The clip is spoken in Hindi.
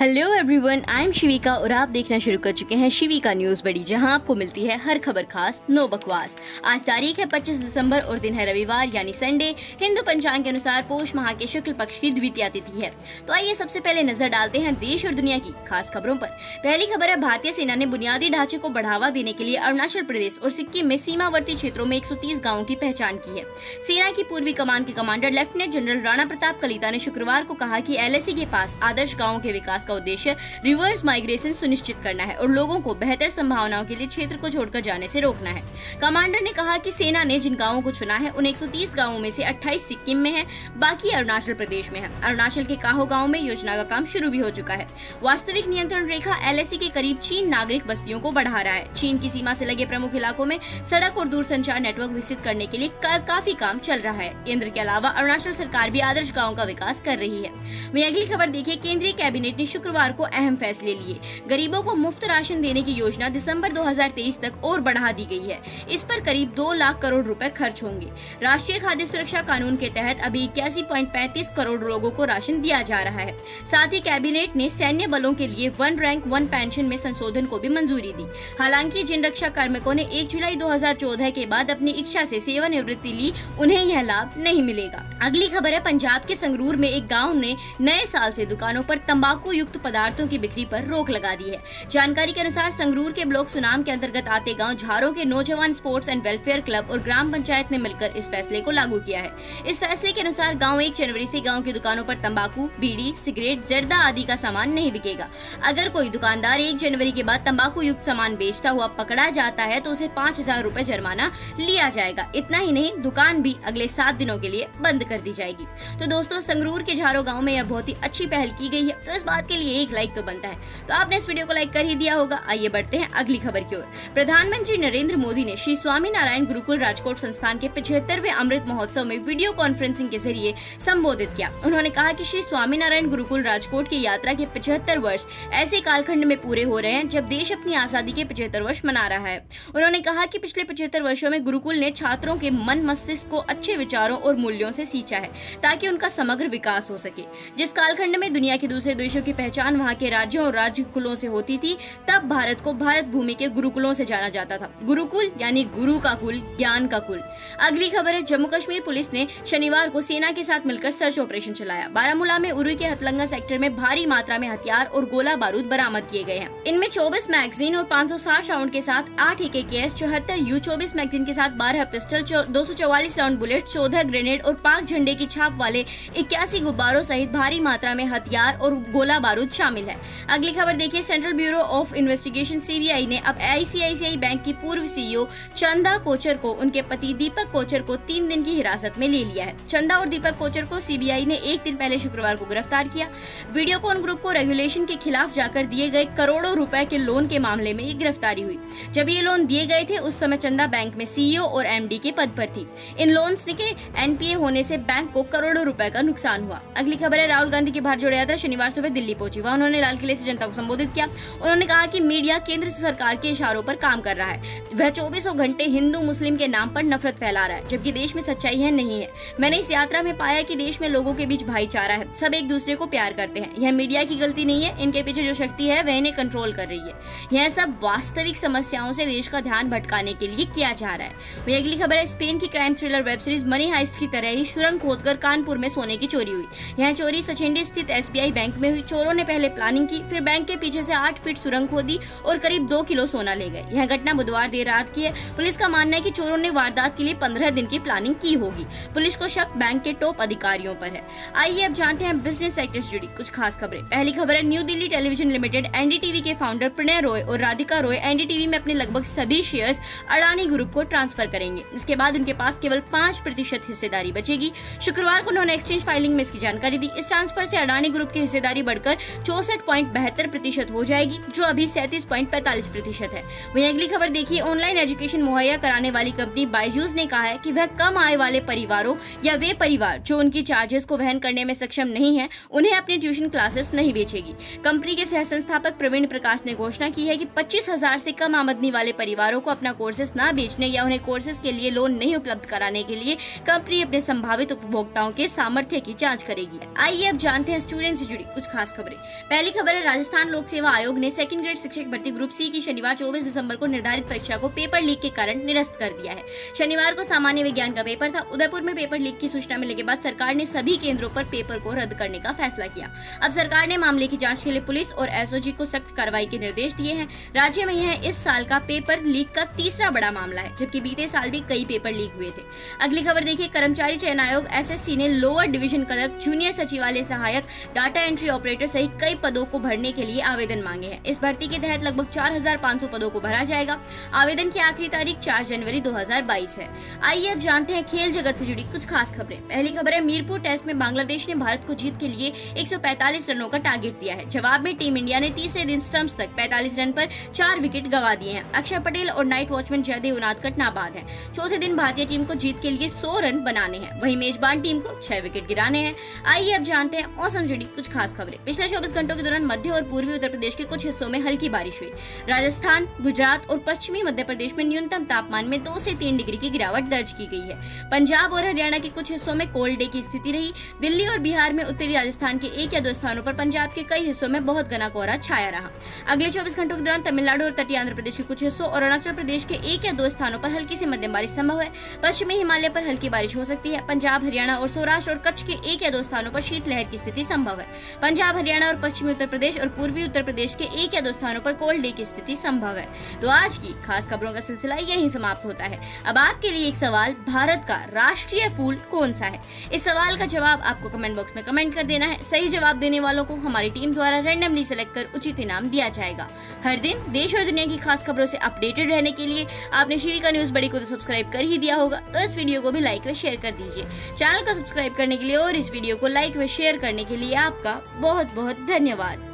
Hello everyone, I am Shivika और आप देखना शुरू कर चुके हैं शिविका न्यूज़ बड़ी, जहां आपको मिलती है हर खबर खास, नो बकवास। आज तारीख है 25 दिसंबर और दिन है रविवार यानी संडे। हिंदू पंचांग के अनुसार पौष माह के शुक्ल पक्ष की द्वितीया तिथि है। तो आइए सबसे पहले नजर डालते हैं देश और दुनिया की खास खबरों पर। पहली खबर है, भारतीय सेना ने बुनियादी ढांचे को बढ़ावा देने के लिए अरुणाचल प्रदेश और सिक्किम में सीमावर्ती क्षेत्रों में 130 गाँवों की पहचान की है। सेना की पूर्वी कमान के commander lieutenant general Rana Pratap Kalita ने शुक्रवार को कहा कि LSC के पास आदर्श गाँव के विकास का उद्देश्य रिवर्स माइग्रेशन सुनिश्चित करना है और लोगों को बेहतर संभावनाओं के लिए क्षेत्र को छोड़कर जाने से रोकना है। कमांडर ने कहा कि सेना ने जिन गांवों को चुना है उन 130 गांवों में से 28 सिक्किम में है, बाकी अरुणाचल प्रदेश में है। अरुणाचल के काहो गांव में योजना का काम शुरू भी हो चुका है। वास्तविक नियंत्रण रेखा LSC के करीब चीन नागरिक बस्तियों को बढ़ा रहा है। चीन की सीमा से लगे प्रमुख इलाकों में सड़क और दूरसंचार नेटवर्क विकसित करने के लिए काफी काम चल रहा है। केंद्र के अलावा अरुणाचल सरकार भी आदर्श गाँव का विकास कर रही है। वहीं अगली खबर देखिए, केंद्रीय कैबिनेट ने शुक्रवार को अहम फैसले लिए। गरीबों को मुफ्त राशन देने की योजना दिसंबर 2023 तक और बढ़ा दी गई है। इस पर करीब 2 लाख करोड़ रुपए खर्च होंगे। राष्ट्रीय खाद्य सुरक्षा कानून के तहत अभी 81.35 करोड़ लोगों को राशन दिया जा रहा है। साथ ही कैबिनेट ने सैन्य बलों के लिए 1 रैंक 1 पेंशन में संशोधन को भी मंजूरी दी। हालांकि जिन रक्षा कार्मिकों ने 1 जुलाई 2014 के बाद अपनी इच्छा से सेवानिवृत्ति ली, उन्हें यह लाभ नहीं मिलेगा। अगली खबर है, पंजाब के संगरूर में एक गाँव ने नए साल से दुकानों पर तंबाकू युक्त पदार्थों की बिक्री पर रोक लगा दी है। जानकारी के अनुसार संगरूर के ब्लॉक सुनाम के अंतर्गत आते गांव झारो के नौजवान स्पोर्ट्स एंड वेलफेयर क्लब और ग्राम पंचायत ने मिलकर इस फैसले को लागू किया है। इस फैसले के अनुसार गांव 1 जनवरी से गांव की दुकानों पर तंबाकू, बीड़ी, सिगरेट, जर्दा आदि का सामान नहीं बिकेगा। अगर कोई दुकानदार 1 जनवरी के बाद तंबाकू युक्त सामान बेचता हुआ पकड़ा जाता है तो उसे 5,000 रुपए जुर्माना लिया जाएगा। इतना ही नहीं, दुकान भी अगले 7 दिनों के लिए बंद कर दी जाएगी। तो दोस्तों, संगरूर के झारो गाँव में यह बहुत ही अच्छी पहल की गई है। तो इस के लिए 1 लाइक तो बनता है। तो आपने इस वीडियो को लाइक कर ही दिया होगा। आइए बढ़ते हैं अगली खबर की ओर। प्रधानमंत्री नरेंद्र मोदी ने श्री स्वामी नारायण गुरुकुल राजकोट संस्थान के 75वें अमृत महोत्सव में वीडियो कॉन्फ्रेंसिंग के जरिए संबोधित किया। उन्होंने कहा कि श्री स्वामी नारायण गुरुकुल राजकोट की यात्रा के 75 वर्ष ऐसे कालखंड में पूरे हो रहे हैं जब देश अपनी आजादी के 75 वर्ष मना रहा है। उन्होंने कहा कि पिछले 75 वर्षों में गुरुकुल ने छात्रों के मन मस्तिष्क को अच्छे विचारों और मूल्यों से सींचा है ताकि उनका समग्र विकास हो सके। जिस कालखंड में दुनिया के दूसरे देशों की पहचान वहां के राज्यों और राजकुलों से होती थी, तब भारत को भारत भूमि के गुरुकुलों से जाना जाता था। गुरुकुल यानी गुरु का कुल, ज्ञान का कुल। अगली खबर है, जम्मू कश्मीर पुलिस ने शनिवार को सेना के साथ मिलकर सर्च ऑपरेशन चलाया। बारामुला में उरी के हथलंगा सेक्टर में भारी मात्रा में हथियार और गोला बारूद बरामद किए गए हैं। इनमें 24 मैगजीन और 560 राउंड के साथ 8 AKS, 74 U, 24 मैगजीन के साथ 12 पिस्टल, 244 राउंड बुलेट, 14 ग्रेनेड और पाक झंडे की छाप वाले 81 गुब्बारों सहित भारी मात्रा में हथियार और गोला बारूद शामिल है। अगली खबर देखिए, central bureau of investigation (CBI) ने अब ICICI बैंक की पूर्व CEO चंदा कोचर को उनके पति दीपक कोचर को 3 दिन की हिरासत में ले लिया है। चंदा और दीपक कोचर को CBI ने 1 दिन पहले शुक्रवार को गिरफ्तार किया। वीडियोकॉन ग्रुप को रेगुलेशन के खिलाफ जाकर दिए गए करोड़ों रुपए के लोन के मामले में ये गिरफ्तारी हुई। जब ये लोन दिए गए थे उस समय चंदा बैंक में CEO और MD के पद पर थी। इन लोन्स के NPA होने से बैंक को करोड़ों रुपए का नुकसान हुआ। अगली खबर है, राहुल गांधी की भारत जोड़ो यात्रा शनिवार सुबह दिल्ली पहुंची। वहां उन्होंने लाल किले से जनता को संबोधित किया। उन्होंने कहा कि मीडिया केंद्र सरकार के इशारों पर काम कर रहा है। वह 24 घंटे हिंदू मुस्लिम के नाम पर नफरत फैला रहा है, जबकि देश में सच्चाई है नहीं है। मैंने इस यात्रा में पाया कि देश में लोगों के बीच भाईचारा है, सब एक दूसरे को प्यार करते हैं। यह मीडिया की गलती नहीं है, इनके पीछे जो शक्ति है वह इन्हें कंट्रोल कर रही है। यह सब वास्तविक समस्याओं से देश का ध्यान भटकाने के लिए किया जा रहा है। वही अगली खबर है, स्पेन की crime thriller web series money heist की तरह ही सुरंग खोदकर कानपुर में सोने की चोरी हुई। यह चोरी सचिंडी स्थित SBI बैंक में हुई। चोरों ने पहले प्लानिंग की, फिर बैंक के पीछे से 8 फीट सुरंग खोदी और करीब 2 किलो सोना ले गए। यह घटना बुधवार देर रात की है। पुलिस का मानना है कि चोरों ने वारदात के लिए 15 दिन की प्लानिंग की होगी। पुलिस को शक बैंक के टॉप अधिकारियों पर है। आइए अब जानते हैं बिजनेस सेक्टर से जुड़ी कुछ खास खबरें। पहली खबर है, new Delhi television Limited NDTV के फाउंडर प्रणय रॉय और राधिका रॉय NDTV में अपने लगभग सभी शेयर अडानी ग्रुप को ट्रांसफर करेंगे। इसके बाद उनके पास केवल 5% हिस्सेदारी बचेगी। शुक्रवार को उन्होंने एक्सचेंज फाइलिंग में इसकी जानकारी दी। इस ट्रांसफर से अडानी ग्रुप की हिस्सेदारी बढ़कर 64.72% हो जाएगी, जो अभी 37.45% है। वहीं अगली खबर देखिए, ऑनलाइन एजुकेशन मुहैया कराने वाली कंपनी बायजूस ने कहा है कि वह कम आय वाले परिवारों या वे परिवार जो उनकी चार्जेस को वहन करने में सक्षम नहीं है, उन्हें अपनी ट्यूशन क्लासेस नहीं बेचेगी। कंपनी के सह संस्थापक प्रवीण प्रकाश ने घोषणा की है कि 25,000 से कम आमदनी वाले परिवारों को अपना कोर्सेस न बेचने या उन्हें कोर्सेज के लिए लोन नहीं उपलब्ध कराने के लिए कंपनी अपने संभावित उपभोक्ताओं के सामर्थ्य की जाँच करेगी। आइए अब जानते हैं स्टूडेंट से जुड़ी कुछ खास खबर। खबरें। पहली खबर है, राजस्थान लोक सेवा आयोग ने सेकंड ग्रेड शिक्षक भर्ती ग्रुप सी की शनिवार 24 दिसंबर को निर्धारित परीक्षा को पेपर लीक के कारण निरस्त कर दिया है। शनिवार को सामान्य विज्ञान का पेपर था। उदयपुर में पेपर लीक की सूचना मिलने के बाद सरकार ने सभी केंद्रों पर पेपर को रद्द करने का फैसला किया। अब सरकार ने मामले की जाँच के लिए पुलिस और एसओजी को सख्त कार्रवाई के निर्देश दिए हैं। राज्य में यह इस साल का पेपर लीक का तीसरा बड़ा मामला है, जबकि बीते साल भी कई पेपर लीक हुए थे। अगली खबर देखिए, कर्मचारी चयन आयोग एसएससी ने लोअर डिवीजन क्लर्क, जूनियर सचिवालय सहायक, डाटा एंट्री ऑपरेटर सहित कई पदों को भरने के लिए आवेदन मांगे हैं। इस भर्ती के तहत लगभग 4500 पदों को भरा जाएगा। आवेदन की आखिरी तारीख 4 जनवरी 2022 है। आइए अब जानते हैं खेल जगत से जुड़ी कुछ खास खबरें। पहली खबर है, मीरपुर टेस्ट में बांग्लादेश ने भारत को जीत के लिए 145 रनों का टारगेट दिया है। जवाब में टीम इंडिया ने तीसरे दिन स्टम्प्स तक 45 रन पर 4 विकेट गवा दिए हैं। अक्षर पटेल और नाइट वॉचमैन जयदेव उनादकट नाबाद हैं। चौथे दिन भारतीय टीम को जीत के लिए 100 रन बनाने हैं, वहीं मेजबान टीम को 6 विकेट गिराने हैं। आइए अब जानते हैं मौसम जुड़ी कुछ खास खबरें। पिछले 24 घंटों के दौरान मध्य और पूर्वी उत्तर प्रदेश के कुछ हिस्सों में हल्की बारिश हुई। राजस्थान, गुजरात और पश्चिमी मध्य प्रदेश में न्यूनतम तापमान में 2 से 3 डिग्री की गिरावट दर्ज की गई है। पंजाब और हरियाणा के कुछ हिस्सों में कोल्ड डे की स्थिति रही। दिल्ली और बिहार में, उत्तरी राजस्थान के एक या दो स्थानों पर, पंजाब के कई हिस्सों में बहुत घना कोहरा छाया रहा। अगले 24 घंटों के दौरान तमिलनाडु और तटीय आंध्र प्रदेश के कुछ हिस्सों और अरुणाचल प्रदेश के एक या दो स्थानों पर हल्की से मध्यम बारिश संभव है। पश्चिमी हिमालय पर हल्की बारिश हो सकती है। पंजाब, हरियाणा और सौराष्ट्र और कच्छ के एक या दो स्थानों पर शीतलहर की स्थिति संभव है। पंजाब, हरियाणा और पश्चिमी उत्तर प्रदेश और पूर्वी उत्तर प्रदेश के एक या दो स्थानों पर कोल्ड डे की स्थिति संभव है। तो आज की खास खबरों का सिलसिला यहीं समाप्त होता है। अब आपके लिए एक सवाल, भारत का राष्ट्रीय फूल कौन सा है? इस सवाल का जवाब आपको कमेंट बॉक्स में कमेंट कर देना है। सही जवाब देने वालों को हमारी टीम द्वारा रैंडमली सेलेक्ट कर उचित इनाम दिया जाएगा। हर दिन देश और दुनिया की खास खबरों से अपडेटेड रहने के लिए आपने शिविका न्यूज बड़ी को तो सब्सक्राइब कर ही दिया होगा, तो इस वीडियो को भी लाइक व शेयर कर दीजिए। चैनल को सब्सक्राइब करने के लिए और इस वीडियो को लाइक व शेयर करने के लिए आपका बहुत बहुत धन्यवाद।